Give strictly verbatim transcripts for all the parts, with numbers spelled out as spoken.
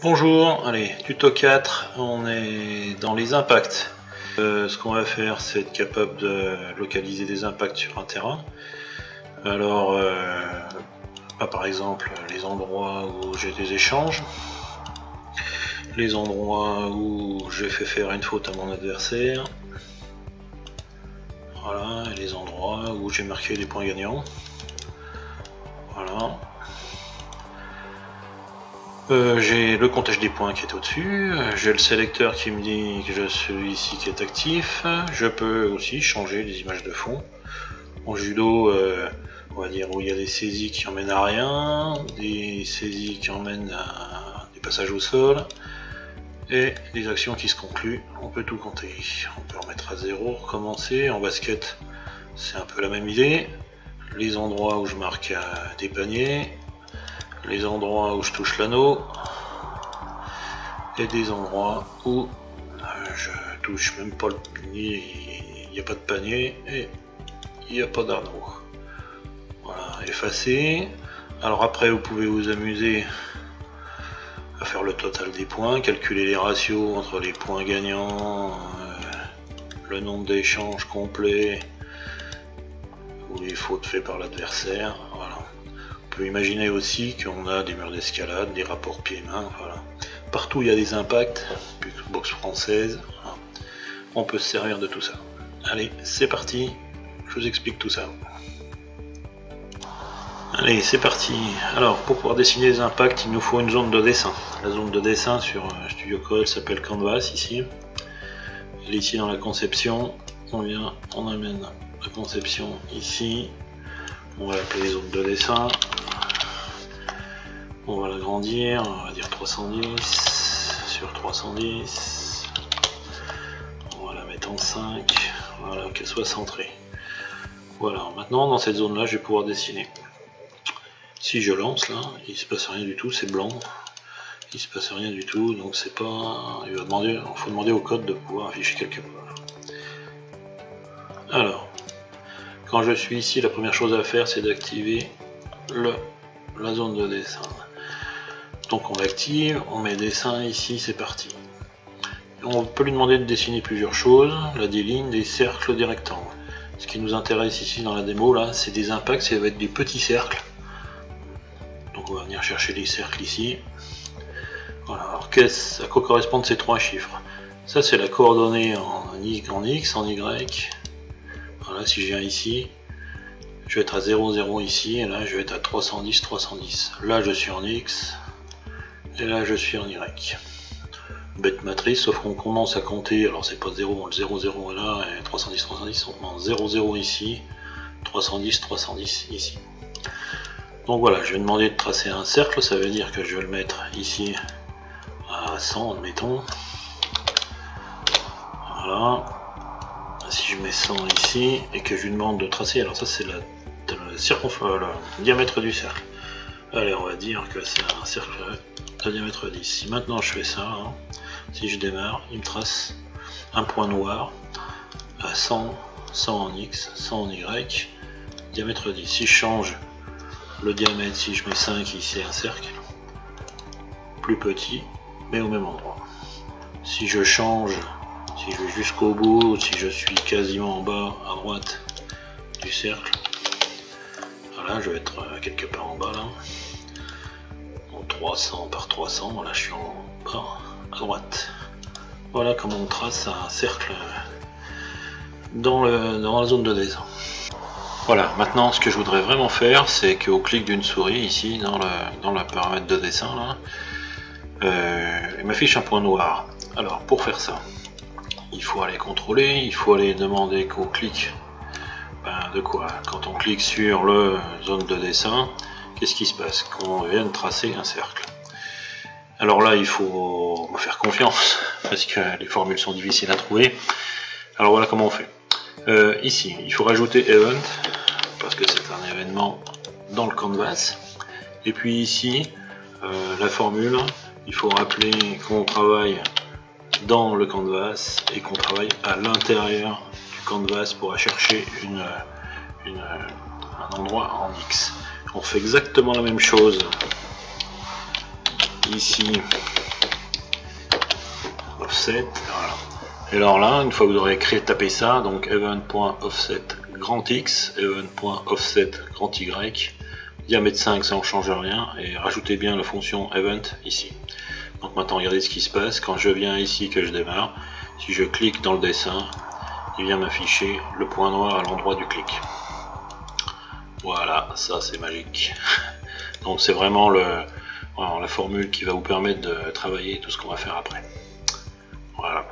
Bonjour, allez, tuto quatre, on est dans les impacts. Euh, ce qu'on va faire, c'est être capable de localiser des impacts sur un terrain. Alors, euh, bah, par exemple, les endroits où j'ai des échanges, les endroits où j'ai fait faire une faute à mon adversaire, voilà, et les endroits où j'ai marqué des points gagnants. Voilà. Euh, j'ai le comptage des points qui est au-dessus, j'ai le sélecteur qui me dit que je suis ici qui est actif, je peux aussi changer les images de fond. En judo, euh, on va dire où il y a des saisies qui emmènent à rien, des saisies qui emmènent à des passages au sol, et des actions qui se concluent, on peut tout compter. On peut remettre à zéro, recommencer. En basket, c'est un peu la même idée, les endroits où je marque euh, des paniers, les endroits où je touche l'anneau et des endroits où je touche même pas le panier, il n'y a pas de panier et il n'y a pas d'anneau. Voilà, effacer. Alors après vous pouvez vous amuser à faire le total des points, calculer les ratios entre les points gagnants, euh, le nombre d'échanges complets ou les fautes faites par l'adversaire. Voilà. Imaginez aussi qu'on a des murs d'escalade, des rapports pieds-mains, voilà. Partout il y a des impacts, boxe française, voilà. On peut se servir de tout ça. Allez, c'est parti, je vous explique tout ça. Allez, c'est parti. Alors, pour pouvoir dessiner les impacts, il nous faut une zone de dessin. La zone de dessin sur Studio Code s'appelle Canvas, ici. Elle est ici dans la conception, on vient, on amène la conception ici. On va l'appeler les zones de dessin. On va l'agrandir, on va dire trois cent dix sur trois cent dix, on va la mettre en cinq, voilà, qu'elle soit centrée. Voilà, maintenant dans cette zone là je vais pouvoir dessiner. Si je lance là, il se passe rien du tout, c'est blanc, il se passe rien du tout, donc c'est pas... il va demander, il faut demander au code de pouvoir afficher quelque part. Alors, quand je suis ici, la première chose à faire c'est d'activer le... la zone de dessin. Donc on l'active, on met dessin ici, c'est parti. On peut lui demander de dessiner plusieurs choses, là des lignes, des cercles, des rectangles. Ce qui nous intéresse ici dans la démo là, c'est des impacts, ça va être des petits cercles. Donc on va venir chercher les cercles ici. Voilà, alors qu'est-ce, à quoi correspondent ces trois chiffres? Ça c'est la coordonnée en X, en Y. Voilà, si je viens ici, je vais être à zéro, zéro ici, et là je vais être à trois cent dix, trois cent dix. Là je suis en X, et là je suis en Y. Bête matrice, sauf qu'on commence à compter, alors c'est pas zéro, zéro, zéro là, et trois cent dix, trois cent dix, on commence zéro, zéro ici, trois cent dix, trois cent dix ici. Donc voilà, je vais demander de tracer un cercle, ça veut dire que je vais le mettre ici à cent, admettons. Voilà. Si je mets cent ici, et que je lui demande de tracer, alors ça c'est la... le diamètre du cercle. Allez, on va dire que c'est un cercle de diamètre dix. Si maintenant je fais ça, hein, si je démarre, il me trace un point noir à cent, cent en X, cent en Y, diamètre dix. Si je change le diamètre, si je mets cinq ici, un cercle plus petit, mais au même endroit. Si je change, si je vais jusqu'au bout, si je suis quasiment en bas à droite du cercle, voilà, je vais être quelque part en bas là, en trois cents par trois cents, voilà, je suis en bas à droite. Voilà comment on trace un cercle dans, le, dans la zone de dessin. Voilà, maintenant ce que je voudrais vraiment faire, c'est qu'au clic d'une souris ici, dans le, dans le paramètre de dessin, là, euh, il m'affiche un point noir. Alors pour faire ça, il faut aller contrôler, il faut aller demander qu'on clique. Ben, de quoi? Quand on clique sur le zone de dessin, qu'est-ce qui se passe? Qu'on vient de tracer un cercle. Alors là, il faut me faire confiance, parce que les formules sont difficiles à trouver. Alors voilà comment on fait. Euh, ici, il faut rajouter event, parce que c'est un événement dans le canvas. Et puis ici, euh, la formule, il faut rappeler qu'on travaille dans le canvas et qu'on travaille à l'intérieur du canvas pour chercher une, une, un endroit en X. On fait exactement la même chose ici offset. Voilà. Et alors là, une fois que vous aurez créé, tapé ça, donc event.offset grand X, event.offset grand Y, diamètre cinq, ça on change rien, et rajoutez bien la fonction event ici. Donc maintenant, regardez ce qui se passe. Quand je viens ici, que je démarre, si je clique dans le dessin, il vient m'afficher le point noir à l'endroit du clic. Voilà, ça c'est magique. Donc c'est vraiment le, alors, la formule qui va vous permettre de travailler tout ce qu'on va faire après. Voilà.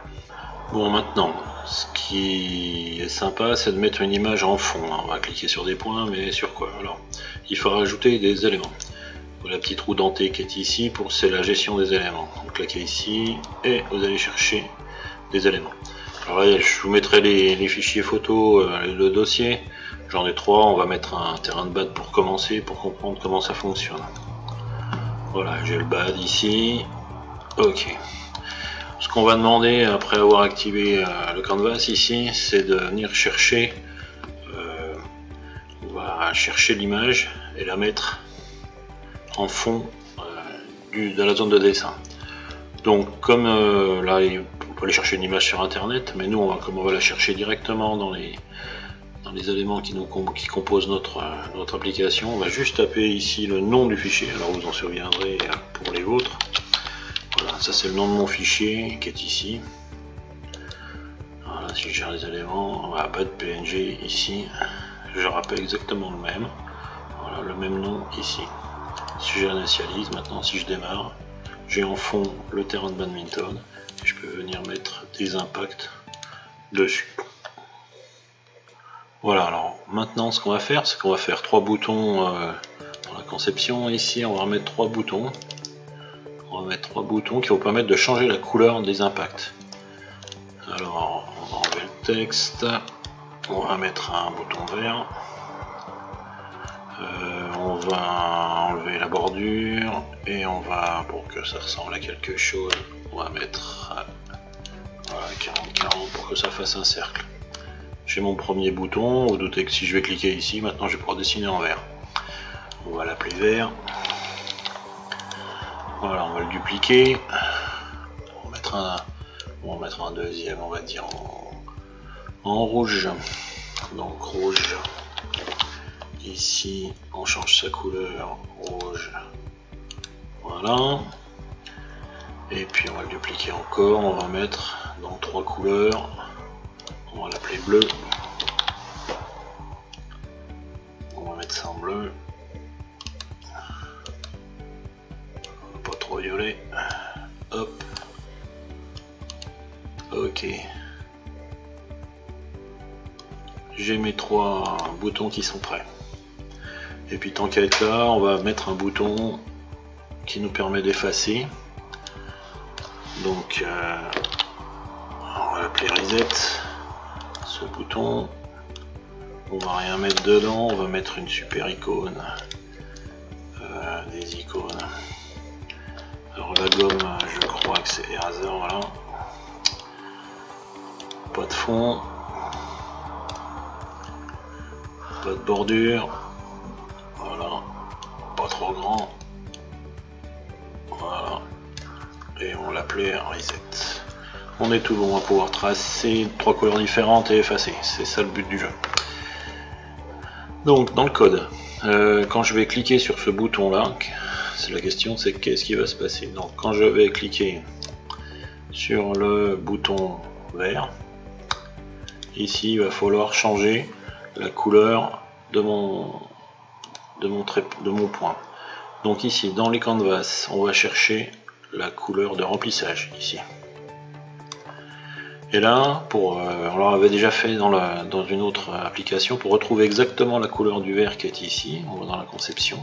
Bon, maintenant, ce qui est sympa, c'est de mettre une image en fond. On va cliquer sur des points, mais sur quoi? Alors, il faut rajouter des éléments. La petite roue dentée qui est ici, pour c'est la gestion des éléments. Donc cliquez ici et vous allez chercher des éléments. Alors là, je vous mettrai les, les fichiers photos, euh, le dossier. J'en ai trois. On va mettre un terrain de bad pour commencer, pour comprendre comment ça fonctionne. Voilà, j'ai le bad ici. Ok. Ce qu'on va demander après avoir activé euh, le canvas ici, c'est de venir chercher. Euh, on va chercher l'image et la mettre en fond euh, du, de la zone de dessin. Donc comme euh, là on peut aller chercher une image sur internet, mais nous on va, comme on va la chercher directement dans les, dans les éléments qui, nous, qui composent notre, euh, notre application, on va juste taper ici le nom du fichier. Alors vous en souviendrez pour les vôtres. Voilà, ça c'est le nom de mon fichier qui est ici. Voilà, si je gère les éléments, on va pas de P N G ici, je rappelle exactement le même. Voilà, le même nom ici. Si je réinitialise, maintenant si je démarre, j'ai en fond le terrain de badminton et je peux venir mettre des impacts dessus. Voilà, alors maintenant ce qu'on va faire, c'est qu'on va faire trois boutons euh, dans la conception. Ici on va remettre trois boutons. On va mettre trois boutons qui vont permettre de changer la couleur des impacts. Alors on va enlever le texte, on va mettre un bouton vert. Euh, on va enlever la bordure et on va, pour que ça ressemble à quelque chose, on va mettre quarante quarante pour que ça fasse un cercle. J'ai mon premier bouton, vous, vous doutez que si je vais cliquer ici, maintenant je vais pouvoir dessiner en vert. On va l'appeler vert. Voilà, on va le dupliquer. On va mettre un, on va mettre un deuxième, on va dire en, en rouge. Donc rouge. Ici on change sa couleur rouge, voilà, et puis on va le dupliquer encore, on va mettre dans trois couleurs, on va l'appeler bleu, on va mettre ça en bleu, pas trop violet, hop, ok. J'ai mes trois boutons qui sont prêts. Et puis tant qu'à être là, on va mettre un bouton qui nous permet d'effacer. Donc euh, on va l'appeler reset, ce bouton. On va rien mettre dedans, on va mettre une super icône. Euh, des icônes. Alors la gomme, je crois que c'est Eraser, voilà. Pas de fond. Pas de bordure. Voilà, pas trop grand, voilà, et on l'appelait reset. On est tout bon, on va pouvoir tracer trois couleurs différentes et effacer, c'est ça le but du jeu. Donc dans le code, euh, quand je vais cliquer sur ce bouton là, c'est la question, c'est qu'est-ce qui va se passer. Donc quand je vais cliquer sur le bouton vert, ici il va falloir changer la couleur de mon De mon, trait, de mon point. Donc ici dans les canvas on va chercher la couleur de remplissage ici, et là pour, euh, on l'avait déjà fait dans, la, dans une autre application. Pour retrouver exactement la couleur du vert qui est ici, on va dans la conception,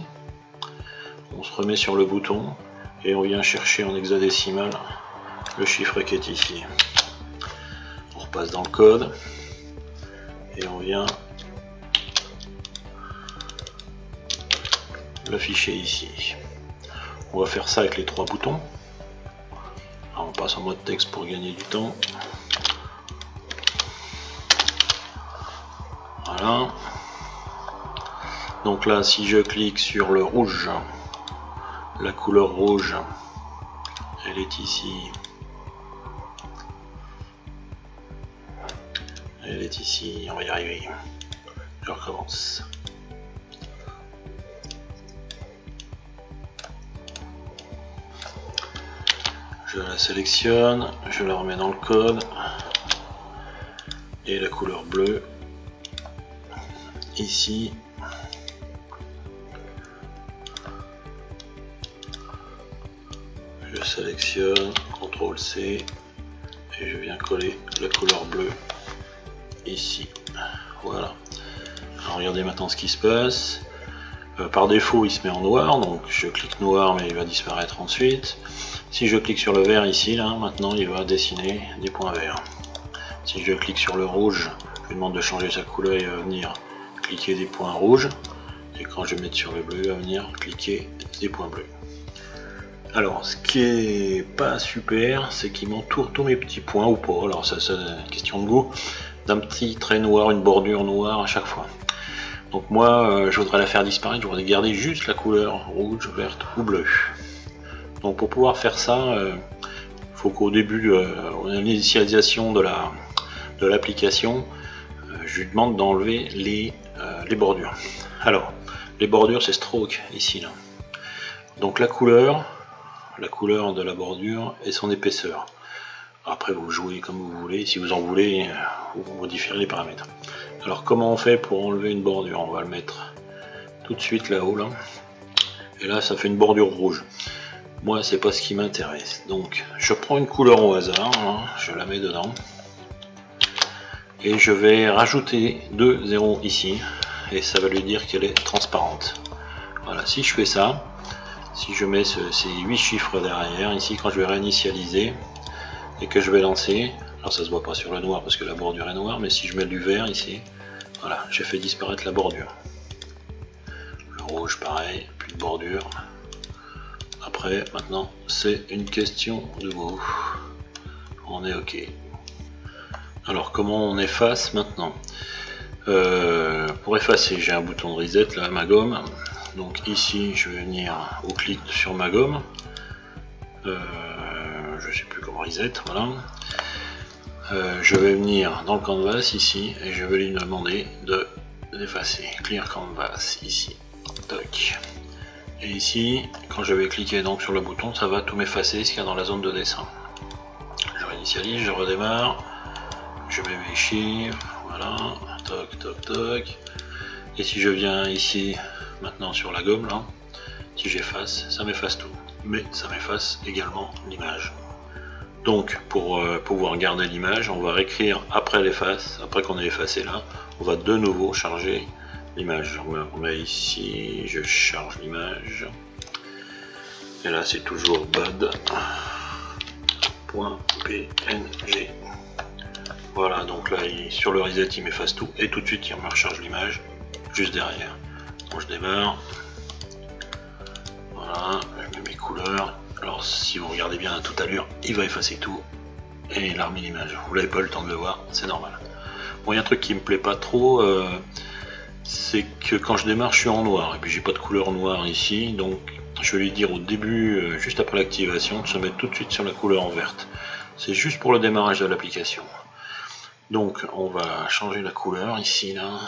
on se remet sur le bouton et on vient chercher en hexadécimal le chiffre qui est ici, on repasse dans le code et on vient l'afficher ici. On va faire ça avec les trois boutons. Alors on passe en mode texte pour gagner du temps. Voilà. Donc là, si je clique sur le rouge, la couleur rouge, elle est ici. Elle est ici, on va y arriver. Je recommence. Je la sélectionne, je la remets dans le code. Et la couleur bleue, ici, je sélectionne, contrôle C, et je viens coller la couleur bleue ici. Voilà. Alors regardez maintenant ce qui se passe. Euh, par défaut, il se met en noir, donc je clique noir, mais il va disparaître ensuite. Si je clique sur le vert ici, là, maintenant il va dessiner des points verts. Si je clique sur le rouge, je lui demande de changer sa couleur et il va venir cliquer des points rouges. Et quand je vais mettre sur le bleu, il va venir cliquer des points bleus. Alors, ce qui est pas super, c'est qu'il m'entoure tous mes petits points ou pas. Alors ça, c'est une question de goût. D'un petit trait noir, une bordure noire à chaque fois. Donc moi, euh, je voudrais la faire disparaître. Je voudrais garder juste la couleur rouge, verte ou bleue. Donc pour pouvoir faire ça, euh, faut qu'au début, euh, on a l'initialisation de la de l'application, euh, je lui demande d'enlever les, euh, les bordures. Alors les bordures, c'est stroke ici là. Donc la couleur la couleur de la bordure et son épaisseur. Après vous jouez comme vous voulez, si vous en voulez vous modifierez les paramètres. Alors comment on fait pour enlever une bordure? On va le mettre tout de suite là-haut là. Et là ça fait une bordure rouge. Moi c'est pas ce qui m'intéresse, donc je prends une couleur au hasard, hein, je la mets dedans. Et je vais rajouter deux zéros ici, et ça va lui dire qu'elle est transparente. Voilà, si je fais ça, si je mets ce, ces huit chiffres derrière, ici quand je vais réinitialiser, et que je vais lancer, alors ça se voit pas sur le noir parce que la bordure est noire, mais si je mets du vert ici, voilà, j'ai fait disparaître la bordure. Le rouge pareil, plus de bordure. Après, maintenant, c'est une question de goût. On est OK. Alors, comment on efface maintenant? euh, Pour effacer, j'ai un bouton de reset, là, ma gomme. Donc ici, je vais venir au clic sur ma gomme. Euh, je ne sais plus comment reset, voilà. Euh, je vais venir dans le canvas, ici, et je vais lui demander de l'effacer. Clear canvas, ici. Toc. Et ici, quand je vais cliquer donc sur le bouton, ça va tout m'effacer ce qu'il y a dans la zone de dessin. Je réinitialise, je redémarre, je mets mes chiffres, voilà, toc, toc, toc. Et si je viens ici, maintenant sur la gomme, là, si j'efface, ça m'efface tout. Mais ça m'efface également l'image. Donc, pour euh, pouvoir garder l'image, on va réécrire après l'efface, après qu'on ait effacé là, on va de nouveau charger l'image. On met ici, je charge l'image, et là c'est toujours bad point P N G. Voilà, donc là il, sur le reset il m'efface tout, et tout de suite il me recharge l'image juste derrière. Bon, je démarre, voilà, je mets mes couleurs. Alors si vous regardez bien à toute allure, il va effacer tout, et il a remis l'image. Vous n'avez pas eu le temps de le voir, c'est normal. Bon, il y a un truc qui me plaît pas trop, euh, c'est que quand je démarre je suis en noir et puis j'ai pas de couleur noire ici, donc je vais lui dire au début, euh, juste après l'activation, de se mettre tout de suite sur la couleur en verte. C'est juste pour le démarrage de l'application. Donc on va changer la couleur ici là,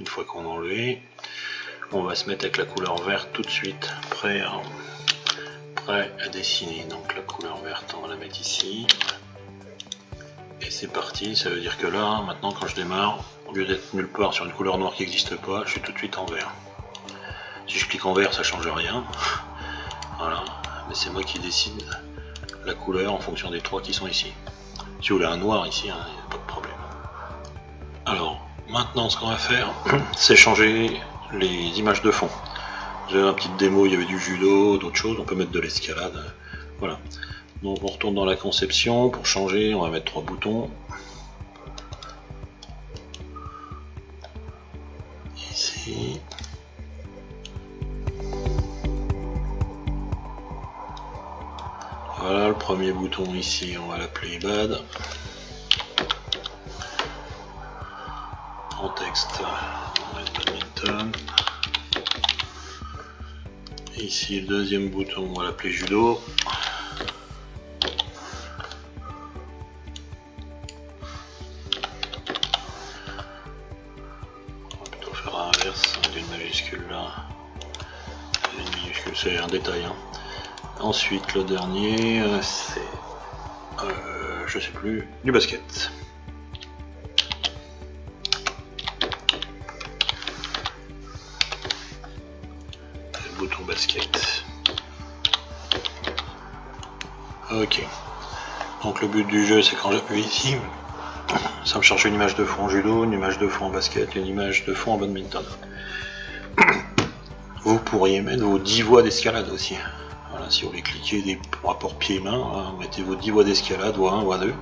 une fois qu'on a enlevé, on va se mettre avec la couleur verte tout de suite, prêt à, prêt à dessiner. Donc la couleur verte on va la mettre ici et c'est parti. Ça veut dire que là maintenant quand je démarre, au lieu d'être nulle part sur une couleur noire qui n'existe pas, je suis tout de suite en vert. Si je clique en vert, ça change rien. Voilà, mais c'est moi qui décide la couleur en fonction des trois qui sont ici. Si vous voulez un noir ici, hein, il n'y a pas de problème. Alors, maintenant ce qu'on va faire, c'est changer les images de fond. J'ai une petite démo, il y avait du judo, d'autres choses, on peut mettre de l'escalade. Voilà. Donc on retourne dans la conception, pour changer, on va mettre trois boutons. Ici. Voilà, le premier bouton ici, on va l'appeler bad. En texte, on va mettre badminton. Ici, le deuxième bouton, on va l'appeler judo. celui-là. C'est un détail. Hein. Ensuite, le dernier, c'est, euh, je sais plus, du basket. Le bouton basket. Ok. Donc le but du jeu, c'est quand j'appuie ici, ça me cherche une image de fond en judo, une image de fond en basket, une image de fond en badminton. Vous pourriez mettre vos dix voies d'escalade aussi. Voilà, si vous voulez cliquer des rapports pieds-main, vous mettez vos dix voies d'escalade, voie un, voie deux,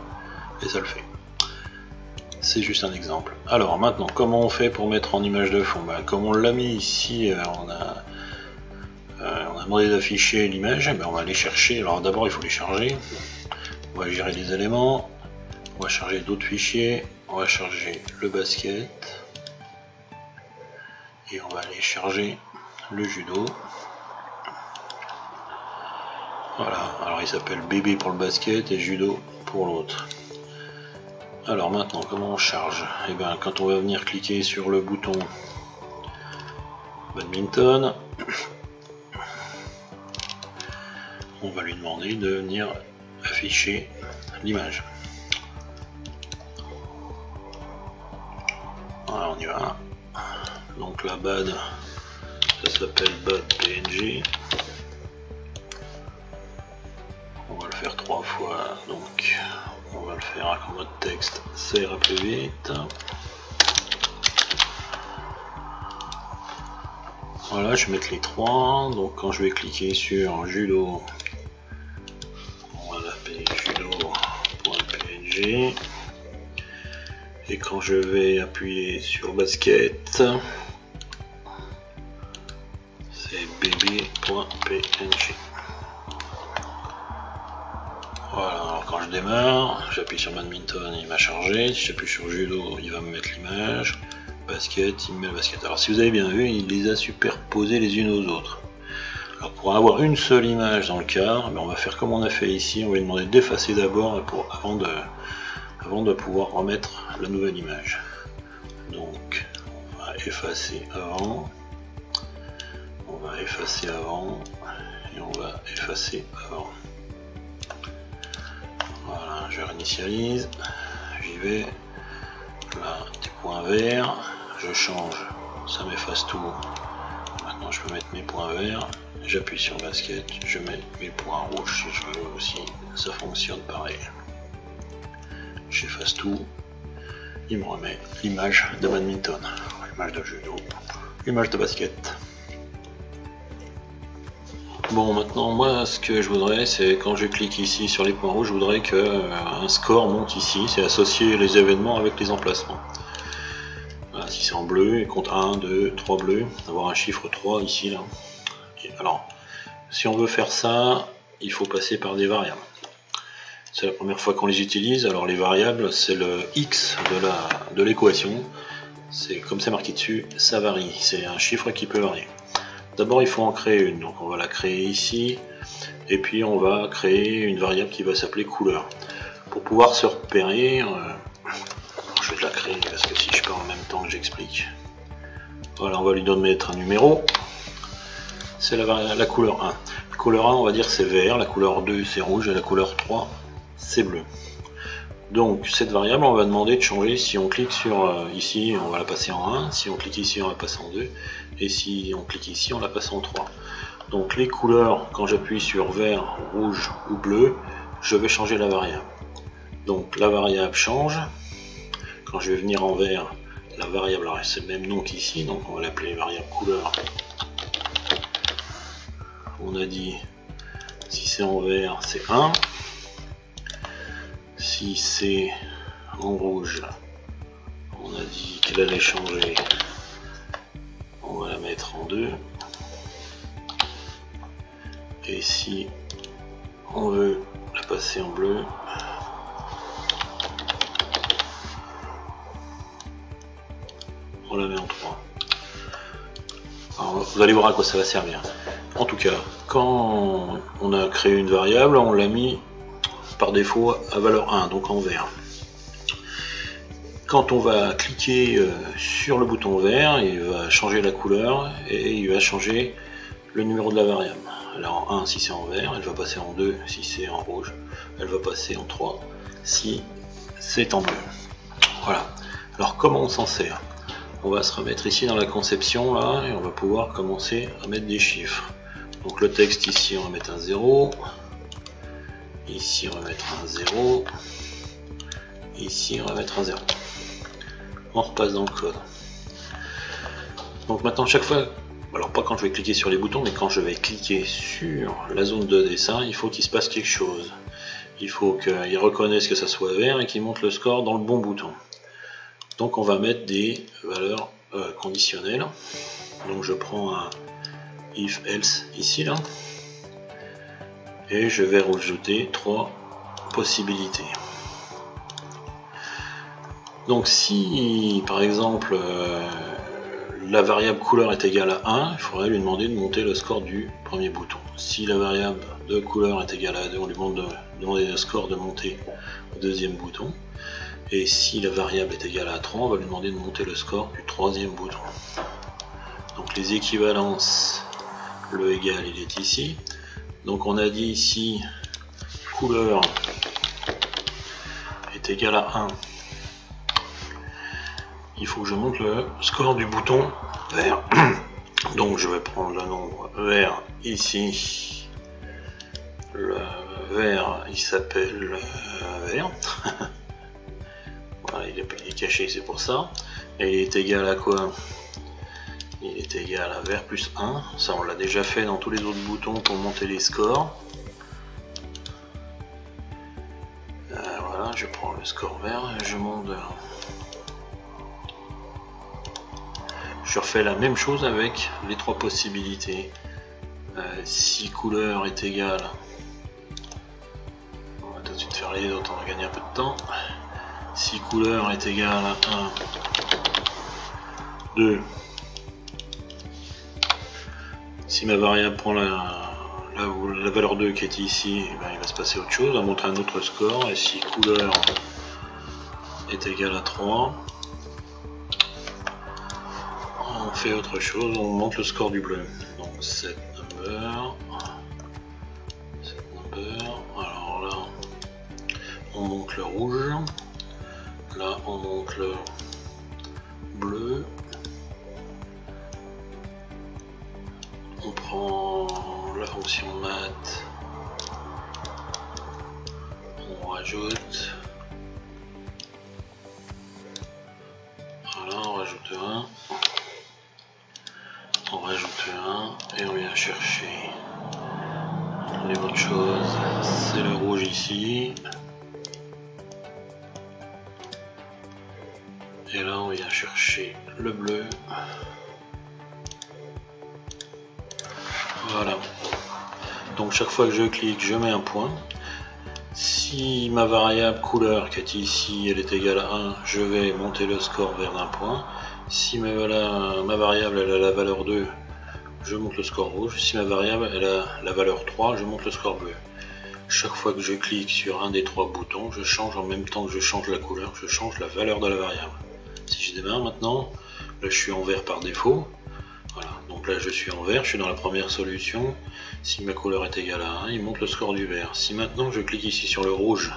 et ça le fait. C'est juste un exemple. Alors maintenant, comment on fait pour mettre en image de fond? Bah, comme on l'a mis ici, on a, euh, on a demandé d'afficher l'image, bah, on va aller chercher. Alors d'abord, il faut les charger. On va gérer les éléments, on va charger d'autres fichiers, on va charger le basket, et on va aller charger le judo. Voilà, alors il s'appelle bébé pour le basket et judo pour l'autre. Alors maintenant, comment on charge? Et bien, quand on va venir cliquer sur le bouton badminton, on va lui demander de venir afficher l'image. Voilà, on y va. Donc la bad, ça s'appelle bad P N G. On va le faire trois fois, donc on va le faire avec mode texte, ça ira plus vite. Voilà, je vais mettre les trois. Donc quand je vais cliquer sur judo, on va l'appeler judo.png, et quand je vais appuyer sur basket, bb.png. Voilà, alors quand je démarre, j'appuie sur badminton, il m'a chargé. Si j'appuie sur judo, il va me mettre l'image. Basket, il me met le basket. Alors si vous avez bien vu, il les a superposées les unes aux autres. Alors pour avoir une seule image dans le quart, on va faire comme on a fait ici, on va lui demander d'effacer d'abord avant de, avant de pouvoir remettre la nouvelle image. Donc on va effacer avant. On va effacer avant et on va effacer avant. Voilà, je réinitialise, j'y vais, là, des points verts, je change, ça m'efface tout. Maintenant je peux mettre mes points verts, j'appuie sur basket, je mets mes points rouges si je veux aussi, ça fonctionne pareil. J'efface tout, il me remet l'image de badminton, l'image de judo, l'image de basket. Bon, maintenant, moi, ce que je voudrais, c'est quand je clique ici sur les points rouges, je voudrais que euh, un score monte ici. C'est associer les événements avec les emplacements. Voilà, si c'est en bleu, il compte un, deux, trois bleus, avoir un chiffre trois ici, là. Et alors, si on veut faire ça, il faut passer par des variables. C'est la première fois qu'on les utilise. Alors, les variables, c'est le x de la de l'équation. C'est comme c'est marqué dessus, ça varie. C'est un chiffre qui peut varier. D'abord, il faut en créer une, donc on va la créer ici, et puis on va créer une variable qui va s'appeler couleur. Pour pouvoir se repérer, euh, je vais la créer parce que si je pars en même temps que j'explique. Voilà, on va lui donner un numéro, c'est la, la couleur un. La couleur un, on va dire c'est vert, la couleur deux c'est rouge, et la couleur trois c'est bleu. Donc cette variable, on va demander de changer. Si on clique sur euh, ici, on va la passer en un, si on clique ici, on la passe en deux, et si on clique ici, on la passe en trois. Donc les couleurs, quand j'appuie sur vert, rouge ou bleu, je vais changer la variable. Donc la variable change. Quand je vais venir en vert, la variable, c'est le même nom qu'ici, donc on va l'appeler variable couleur. On a dit, si c'est en vert, c'est un. Si c'est en rouge, on a dit qu'elle allait changer, on va la mettre en deux. Et si on veut la passer en bleu, on la met en trois. Alors, vous allez voir à quoi ça va servir. En tout cas, quand on a créé une variable, on l'a mis par défaut à valeur un, donc en vert. quand on va cliquer sur le bouton vert, il va changer la couleur et il va changer le numéro de la variable. Alors en un si c'est en vert, elle va passer en deux si c'est en rouge, elle va passer en trois si c'est en bleu. Voilà. Alors comment on s'en sert? On va se remettre ici dans la conception là et on va pouvoir commencer à mettre des chiffres. Donc le texte ici on va mettre un zéro, ici on va mettre un zéro, ici on va mettre un zéro. On repasse dans le code. Donc maintenant chaque fois, alors pas quand je vais cliquer sur les boutons, mais quand je vais cliquer sur la zone de dessin, il faut qu'il se passe quelque chose. Il faut qu'il reconnaisse que ça soit vert et qu'il monte le score dans le bon bouton. Donc on va mettre des valeurs euh, conditionnelles. Donc je prends un if else ici là et je vais rajouter trois possibilités. Donc si par exemple euh, la variable couleur est égale à un, il faudrait lui demander de monter le score du premier bouton. Si la variable de couleur est égale à deux, on lui demande de demander le score de monter au deuxième bouton. Et si la variable est égale à trois, on va lui demander de monter le score du troisième bouton. Donc les équivalences, le égal il est ici. Donc on a dit ici couleur est égale à un. Il faut que je monte le score du bouton vert. Donc je vais prendre le nombre vert ici. Le vert il s'appelle vert. Il est caché, c'est pour ça. Et il est égal à quoi? Il est égal à vert plus un. Ça, on l'a déjà fait dans tous les autres boutons pour monter les scores. Euh, voilà, je prends le score vert et je monte. Je refais la même chose avec les trois possibilités. Euh, si couleur est égale, on va tout de suite faire les autres, on va gagner un peu de temps. Si couleur est égale à un, deux, si ma variable prend la, la, la valeur deux qui est ici, ben il va se passer autre chose, on va montrer un autre score. Et si couleur est égale à trois, on fait autre chose, on monte le score du bleu. Donc set number, set number, alors là on monte le rouge. Là on monte le bleu, on prend la fonction mat, on rajoute, voilà on rajoute un, on rajoute un et on vient chercher les autres choses, c'est le rouge ici. Et là on vient chercher le bleu. Voilà. Donc chaque fois que je clique, je mets un point. Si ma variable couleur qui est ici, elle est égale à un, je vais monter le score vers d'un point. Si ma, la, ma variable elle a la valeur deux, je monte le score rouge. Si ma variable elle a la valeur trois, je monte le score bleu. Chaque fois que je clique sur un des trois boutons, je change en même temps que je change la couleur, je change la valeur de la variable. Si je démarre maintenant, là je suis en vert par défaut, voilà, donc là je suis en vert, je suis dans la première solution, si ma couleur est égale à un, il monte le score du vert. Si maintenant je clique ici sur le rouge,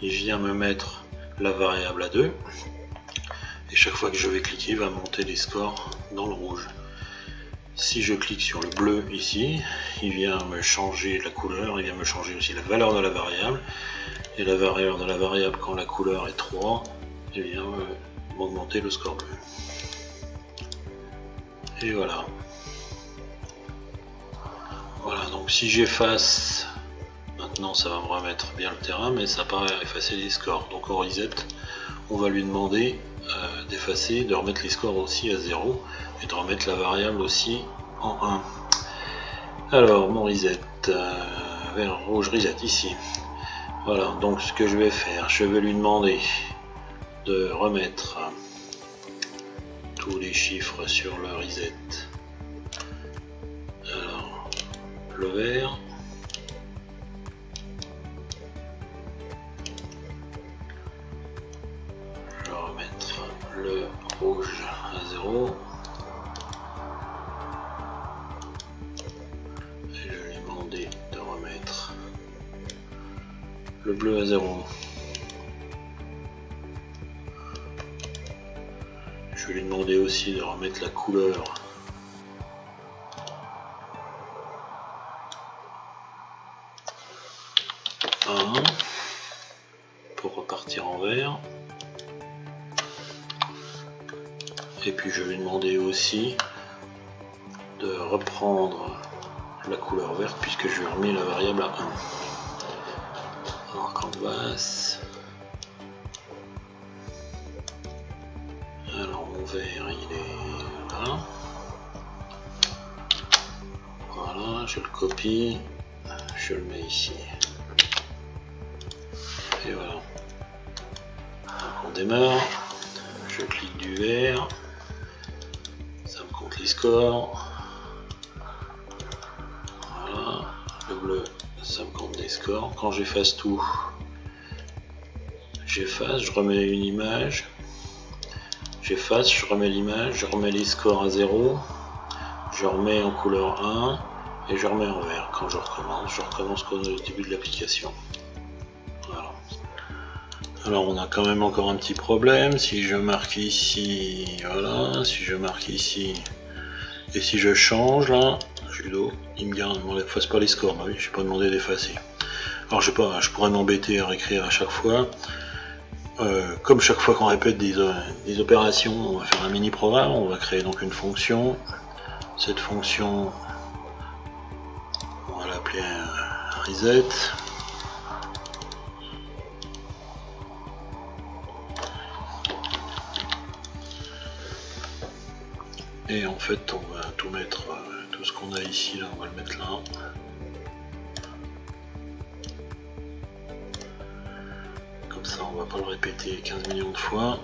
il vient me mettre la variable à deux, et chaque fois que je vais cliquer, il va monter les scores dans le rouge. Si je clique sur le bleu ici, il vient me changer la couleur, il vient me changer aussi la valeur de la variable, et la valeur de la variable quand la couleur est trois, il vient me augmenter le score bleu. Et voilà. Voilà, donc si j'efface, maintenant ça va me remettre bien le terrain, mais ça part effacer les scores. Donc au reset, on va lui demander euh, d'effacer, de remettre les scores aussi à zéro et de remettre la variable aussi en un. Alors mon reset, euh, vers rouge reset ici. Voilà, donc ce que je vais faire, je vais lui demander de remettre tous les chiffres sur le reset. Alors, le vert, je remets rouge à zéro. Et je vais lui demander de remettre le bleu à zéro. Je vais lui demander aussi de remettre la couleur à un pour repartir en vert. Et puis je vais lui demander aussi de reprendre la couleur verte puisque je lui ai remis la variable à un. Alors canvas. Alors mon vert il est là. Voilà, je le copie, je le mets ici. Et voilà. Donc on démarre, je clique du vert. Les scores, voilà, le bleu ça me compte des scores. Quand j'efface tout, j'efface, je remets une image, j'efface, je remets l'image, je remets les scores à zéro, je remets en couleur un et je remets en vert. Quand je recommence, je recommence comme au début de l'application. Voilà. Alors on a quand même encore un petit problème. Si je marque ici, voilà, si je marque ici. Et si je change là, judo, il me garde, il m'efface pas les scores. Bah oui, je n'ai pas demandé d'effacer. Alors je sais pas, je pourrais m'embêter à réécrire à chaque fois. Euh, comme chaque fois qu'on répète des, euh, des opérations, on va faire un mini programme. On va créer donc une fonction. Cette fonction, on va l'appeler reset. Et en fait, on va tout mettre, tout ce qu'on a ici, là, on va le mettre là. Comme ça, on va pas le répéter quinze millions de fois.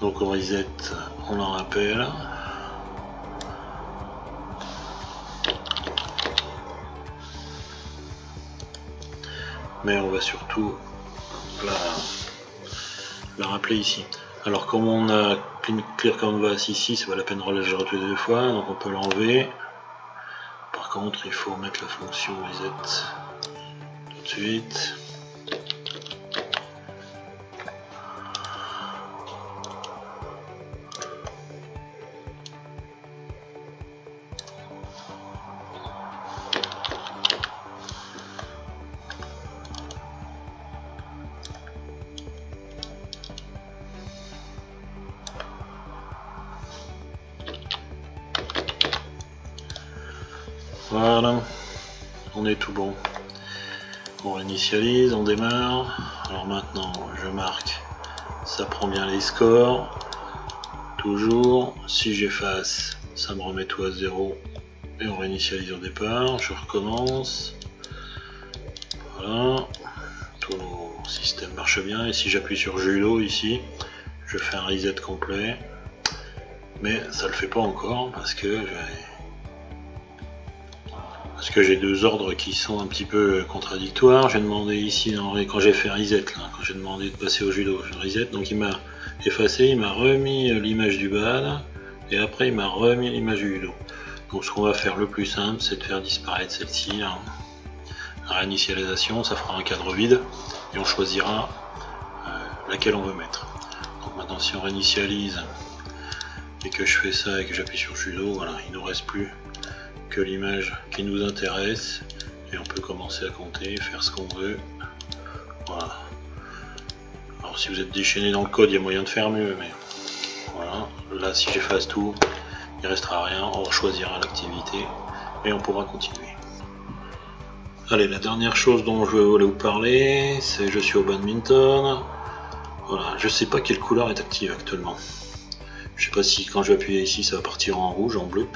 Donc on reset, on en rappelle. Mais on va surtout la, la rappeler ici. Alors comme on a une clear canvas ici, ça va la peine de rajouter deux fois, donc on peut l'enlever. Par contre, il faut mettre la fonction reset tout de suite. Voilà, on est tout bon. On réinitialise, on démarre. Alors maintenant, je marque, ça prend bien les scores. Toujours, si j'efface, ça me remet tout à zéro. Et on réinitialise au départ. Je recommence. Voilà, tout le système marche bien. Et si j'appuie sur judo ici, je fais un reset complet. Mais ça le fait pas encore parce que j'ai... parce que j'ai deux ordres qui sont un petit peu contradictoires. J'ai demandé ici, quand j'ai fait reset, là, quand j'ai demandé de passer au judo, je reset, donc il m'a effacé, il m'a remis l'image du bad, et après il m'a remis l'image du judo. Donc ce qu'on va faire le plus simple, c'est de faire disparaître celle-ci, hein. La réinitialisation, ça fera un cadre vide, et on choisira euh, laquelle on veut mettre. Donc maintenant si on réinitialise, et que je fais ça, et que j'appuie sur judo, voilà, il ne nous reste plus que l'image qui nous intéresse et on peut commencer à compter, faire ce qu'on veut. Voilà. Alors si vous êtes déchaîné dans le code, il y a moyen de faire mieux, mais voilà. Là, si j'efface tout, il restera rien. On choisira l'activité et on pourra continuer. Allez, la dernière chose dont je voulais vous parler, c'est je suis au badminton. Voilà, je sais pas quelle couleur est active actuellement. Je sais pas si quand je vais appuyer ici, ça va partir en rouge, en bleu.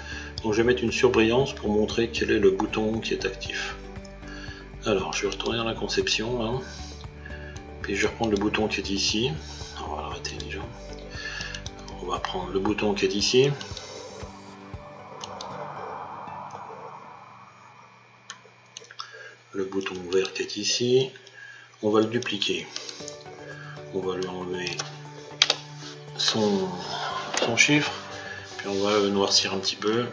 Donc je vais mettre une surbrillance pour montrer quel est le bouton qui est actif. Alors je vais retourner dans la conception là. Puis je vais reprendre le bouton qui est ici. On va l'arrêter déjà. On va prendre le bouton qui est ici. est ici, on va le dupliquer. On va lui enlever son, son chiffre, puis on va le noircir un petit peu.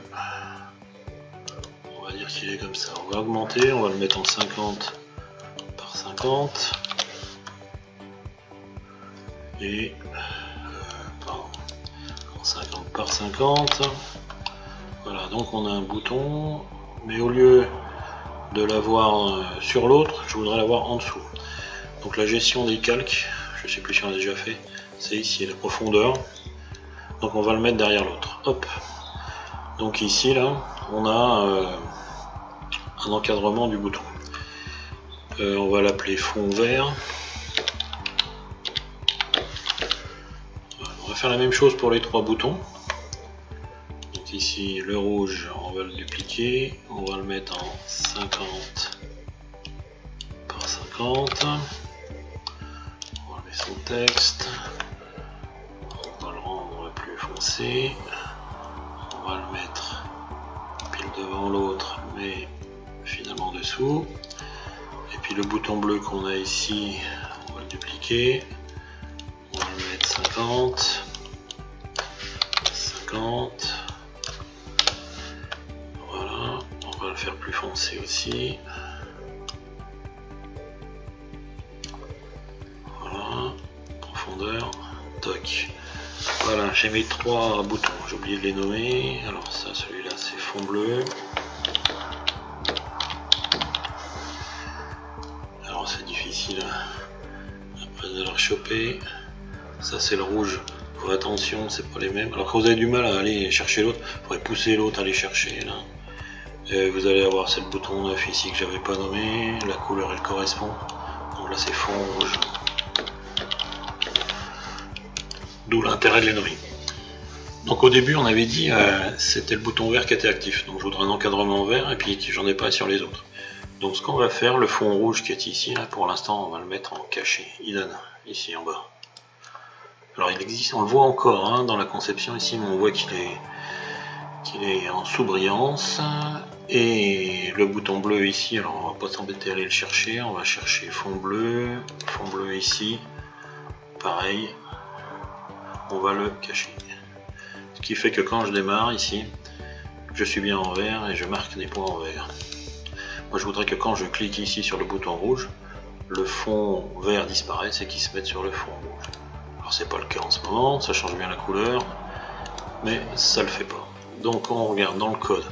On va dire qu'il est comme ça. On va augmenter, on va le mettre en cinquante par cinquante. Et en cinquante par cinquante. Voilà, donc on a un bouton, mais au lieu de l'avoir sur l'autre, je voudrais l'avoir en dessous. Donc la gestion des calques, je ne sais plus si on a déjà fait, c'est ici, la profondeur. Donc on va le mettre derrière l'autre. Hop. Donc ici, là, on a euh, un encadrement du bouton. Euh, on va l'appeler fond vert. On va faire la même chose pour les trois boutons. Donc ici, le rouge, on va le dupliquer. On va le mettre en cinquante par cinquante. On va enlever son texte. On va le rendre plus foncé. On va le mettre pile devant l'autre, mais finalement dessous. Et puis le bouton bleu qu'on a ici, on va le dupliquer. On va le mettre cinquante, cinquante. Voilà, on va le faire plus foncé aussi. Voilà, profondeur, toc. Voilà, j'ai mes trois boutons, j'ai oublié de les nommer. Alors ça, celui-là, c'est fond bleu. Alors c'est difficile après de leur choper. Ça c'est le rouge, faut attention, c'est pas les mêmes. Alors quand vous avez du mal à aller chercher l'autre, vous pourrez pousser l'autre à aller chercher là. Et vous allez avoir cette bouton neuf ici que j'avais pas nommé, la couleur elle correspond. Donc là c'est fond rouge. D'où l'intérêt de les nommer. Donc au début on avait dit euh, c'était le bouton vert qui était actif. Donc je voudrais un encadrement vert et puis j'en ai pas sur les autres. Donc ce qu'on va faire, le fond rouge qui est ici, là pour l'instant on va le mettre en caché, hidden, ici en bas. Alors il existe, on le voit encore hein, dans la conception ici, mais on voit qu'il est, qu'il est en sous-brillance. Et le bouton bleu ici, alors on va pas s'embêter à aller le chercher, on va chercher fond bleu, fond bleu ici, pareil, on va le cacher. Ce qui fait que quand je démarre ici, je suis bien en vert et je marque des points en vert. Moi je voudrais que quand je clique ici sur le bouton rouge, le fond vert disparaisse et qu'il se mette sur le fond rouge. Alors c'est pas le cas en ce moment, ça change bien la couleur, mais ça le fait pas. Donc on regarde dans le code.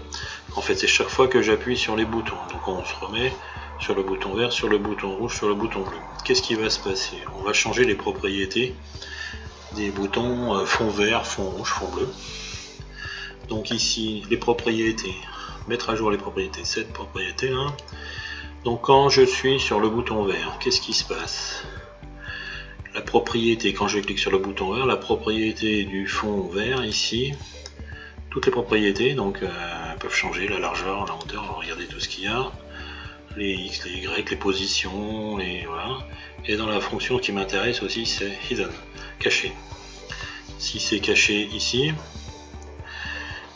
En fait c'est chaque fois que j'appuie sur les boutons. Donc on se remet sur le bouton vert, sur le bouton rouge, sur le bouton bleu. Qu'est-ce qui va se passer? On va changer les propriétés des boutons euh, fond vert, fond rouge, fond bleu. Donc ici les propriétés, mettre à jour les propriétés, cette propriété là. Donc quand je suis sur le bouton vert, qu'est-ce qui se passe? La propriété, quand je clique sur le bouton vert, la propriété du fond vert ici, toutes les propriétés donc euh, peuvent changer, la largeur, la hauteur, on va regarder tout ce qu'il y a, les x, les y, les positions, les voilà. Et dans la fonction qui m'intéresse aussi, c'est hidden, caché. Si c'est caché ici,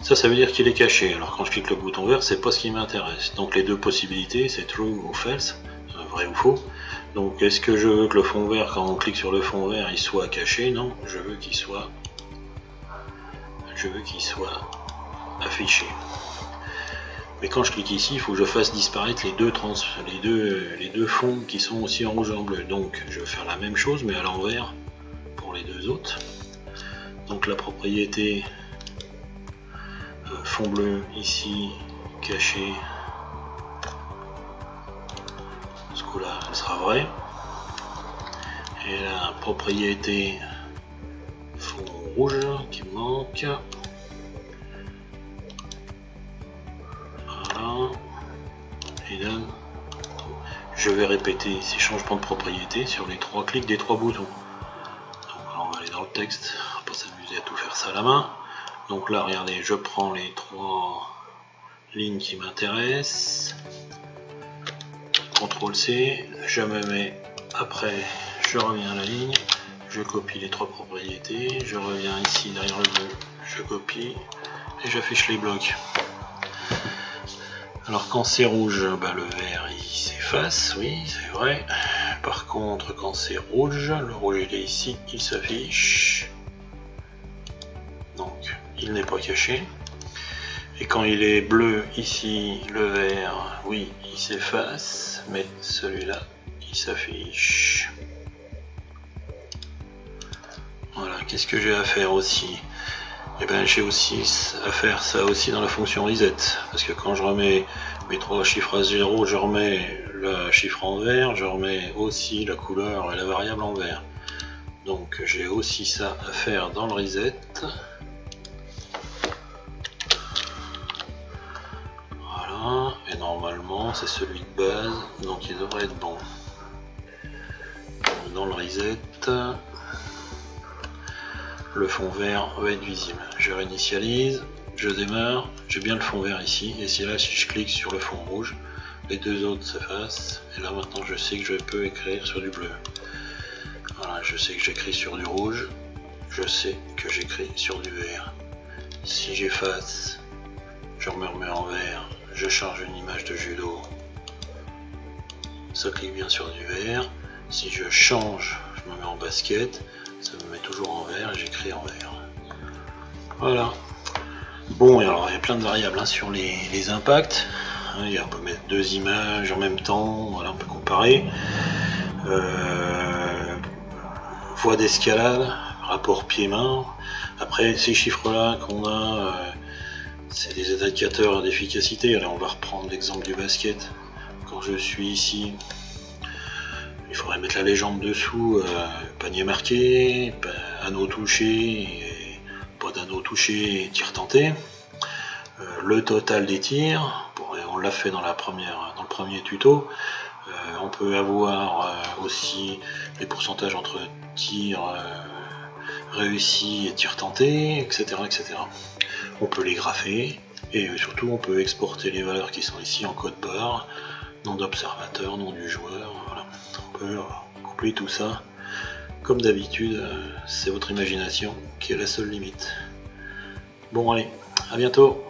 ça ça veut dire qu'il est caché. Alors quand je clique le bouton vert, c'est pas ce qui m'intéresse. Donc les deux possibilités, c'est true ou false, vrai ou faux. Donc est-ce que je veux que le fond vert, quand on clique sur le fond vert, il soit caché? Non, je veux qu'il soit je veux qu'il soit affiché. Mais quand je clique ici, il faut que je fasse disparaître les deux, trans, les deux, les deux fonds qui sont aussi en rouge et en bleu. Donc je vais faire la même chose mais à l'envers pour les deux autres. Donc la propriété euh, fond bleu ici, caché. Ce coup là elle sera vraie, et la propriété fond rouge qui manque, voilà. Et là, je vais répéter ces changements de propriété sur les trois clics des trois boutons. Donc là, on va aller dans le texte, on va pas s'amuser à tout faire ça à la main. Donc là regardez, je prends les trois lignes qui m'intéressent, contrôle C, je me mets après, je reviens à la ligne, je copie les trois propriétés, je reviens ici derrière le bleu, je copie et j'affiche les blocs. Alors quand c'est rouge, bah, le vert il s'efface, oui c'est vrai. Par contre quand c'est rouge, le rouge il est ici, il s'affiche. Donc il n'est pas caché. Et quand il est bleu ici, le vert, oui il s'efface, mais celui-là il s'affiche. Voilà, qu'est-ce que j'ai à faire aussi? Et eh bien j'ai aussi à faire ça aussi dans la fonction reset, parce que quand je remets mes trois chiffres à zéro, je remets le chiffre en vert, je remets aussi la couleur et la variable en vert. Donc j'ai aussi ça à faire dans le reset. Voilà, et normalement c'est celui de base, donc il devrait être bon. Dans le reset, le fond vert va être visible. Je réinitialise, je démarre, j'ai bien le fond vert ici, et c'est là si je clique sur le fond rouge, les deux autres s'effacent, et là maintenant je sais que je peux écrire sur du bleu. Voilà, je sais que j'écris sur du rouge, je sais que j'écris sur du vert. Si j'efface, je remets en vert, je charge une image de judo, ça clique bien sur du vert. Si je change, je me mets en basket, ça me met toujours en vert et j'écris en vert. Voilà. Bon, et alors il y a plein de variables hein, sur les, les impacts. Hein, on peut mettre deux images en même temps, voilà, on peut comparer. Euh, voie d'escalade, rapport pied-main. Après, ces chiffres-là qu'on a, euh, c'est des indicateurs d'efficacité. Alors on va reprendre l'exemple du basket. Quand je suis ici, il faudrait mettre la légende dessous, euh, panier marqué, anneau touché, pas d'anneau touché, tir tenté. Euh, le total des tirs, bon, on l'a fait dans, la première, dans le premier tuto. Euh, on peut avoir euh, aussi les pourcentages entre tirs euh, réussis et tirs tentés, et cetera, et cetera. On peut les grapher et euh, surtout on peut exporter les valeurs qui sont ici en code barre, nom d'observateur, nom du joueur, voilà. On peut coupler tout ça. Comme d'habitude, c'est votre imagination qui est la seule limite. Bon allez, à bientôt.